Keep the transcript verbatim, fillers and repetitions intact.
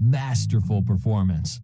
masterful performance.